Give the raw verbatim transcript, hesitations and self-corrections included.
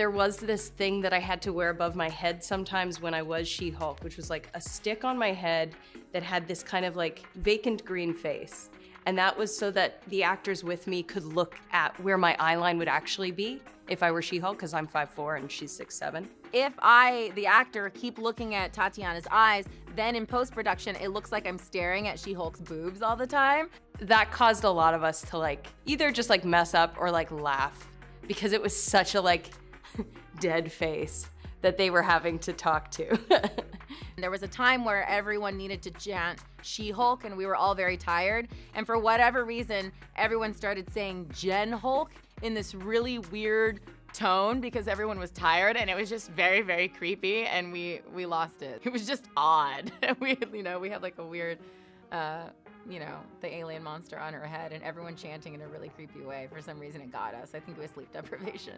there was this thing that I had to wear above my head sometimes when I was She-Hulk, which was like a stick on my head that had this kind of like vacant green face. And that was so that the actors with me could look at where my eye line would actually be if I were She-Hulk, because I'm five foot four and she's six foot seven. If I, the actor, keep looking at Tatiana's eyes, then in post-production, it looks like I'm staring at She-Hulk's boobs all the time. That caused a lot of us to like, either just like mess up or like laugh, because it was such a like dead face that they were having to talk to. There was a time where everyone needed to chant She-Hulk and we were all very tired. And for whatever reason, everyone started saying Gen Hulk in this really weird tone because everyone was tired, and it was just very, very creepy, and we, we lost it. It was just odd. we, you know, we had like a weird, uh, you know, the alien monster on her head and everyone chanting in a really creepy way. For some reason it got us. I think it was sleep deprivation.